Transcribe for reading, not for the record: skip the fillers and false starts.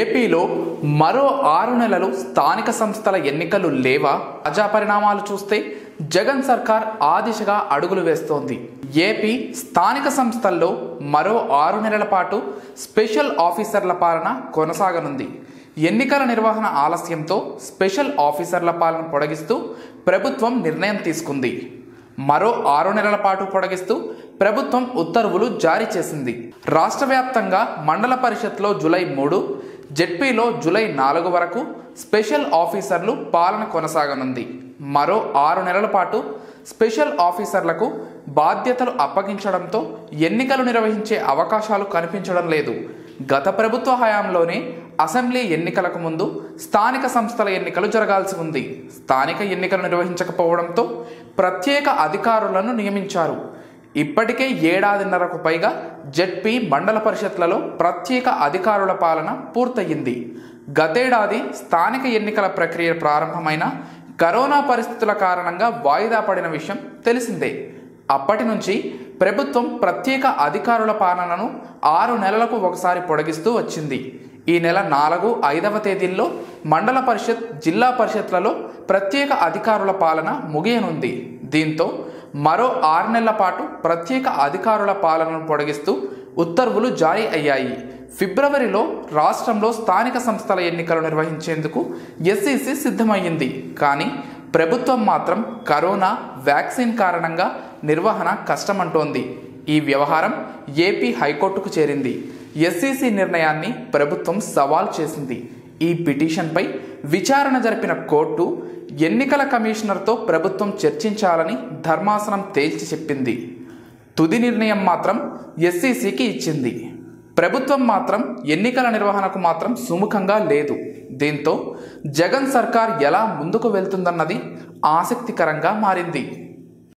ఏపీలో మరో 6 నెలలు స్థానిక సంస్థల ఎన్నికలు లేవా? తాజా పరిణామాలు చూస్తే జగన్ సర్కార్ ఆ దిశగా అడుగులు వేస్తోంది. ఏపీ స్థానిక సంస్థల్లో మరో 6 నెలల పాటు స్పెషల్ ఆఫీసర్ల పాలన కొనసాగనుంది. ఎన్నికల నిర్వహణ ఆలస్యంతో స్పెషల్ ఆఫీసర్ల పాలన పొడిగిస్తూ ప్రభుత్వం నిర్ణయం తీసుకుంది. మరో 6 నెలల పాటు పొడిగిస్తూ ప్రభుత్వం ఉత్తర్వులు జారీ చేసింది. రాష్ట్ర వ్యాప్తంగా మండల పరిషత్లో జూలై 3, జెడ్పీలో జూలై 4 వరకు స్పెషల్ ఆఫీసర్లు పాలన కొనసాగనుంది. మరో 6 నెలల పాటు స్పెషల్ ఆఫీసర్లకు బాధ్యతలు అప్పగించడంతో ఎన్నికలు నిర్వహించే అవకాశాలు కనిపించడం లేదు. గత ప్రభుత్వ హయాంలోనే అసెంబ్లీ ఎన్నికలకు ముందు స్థానిక సంస్థల ఎన్నికలు జరగాల్సి ఉంది. స్థానిక ఎన్నికలు నిర్వహించకపోవడంతో ప్రత్యేక అధికారులను నియమించారు. ఇప్పటికే 7.5 పైగా జెడ్పీ మండల పరిషత్లలో ప్రత్యేక అధికారుల పాలన పూర్తయింది. గతేడాది స్థానిక ఎన్నికల ప్రక్రియ ప్రారంభమైన కరోనా పరిస్థితుల కారణంగా వాయిదా పడిన విషయం తెలిసిందే. అప్పటి నుంచి ప్రభుత్వం ప్రత్యేక అధికారుల పాలనను 6 నెలలకు ఒకసారి పొడిగిస్తూ వచ్చింది. ఈ నెల 4, 5వ తేదీల్లో మండల పరిషత్, జిల్లా పరిషత్లలో ప్రత్యేక అధికారుల పాలన ముగియనుంది. దీంతో మరో 6 నెలల పాటు ప్రత్యేక అధికారుల పాలనను పొడిగిస్తూ ఉత్తర్వులు జారీ అయ్యాయి. ఫిబ్రవరిలో రాష్ట్రంలో స్థానిక సంస్థల ఎన్నికలు నిర్వహించేందుకు ఎస్ఈసి సిద్ధమైంది. కానీ ప్రభుత్వం మాత్రం కరోనా, వ్యాక్సిన్ కారణంగా నిర్వహణ కష్టమంటోంది. ఈ వ్యవహారం ఏపీ హైకోర్టుకు చేరింది. ఎస్ఈసి నిర్ణయాన్ని ప్రభుత్వం సవాల్ చేసింది. ఈ పిటిషన్పై విచారణ జరిపిన కోర్టు ఎన్నికల కమిషనర్తో ప్రభుత్వం చర్చించాలని ధర్మాసనం తేల్చి చెప్పింది. తుది నిర్ణయం మాత్రం ఎస్ఈసికి ఇచ్చింది. ప్రభుత్వం మాత్రం ఎన్నికల నిర్వహణకు మాత్రం సుముఖంగా లేదు. దీంతో జగన్ సర్కార్ ఎలా ముందుకు వెళ్తుందన్నది ఆసక్తికరంగా మారింది.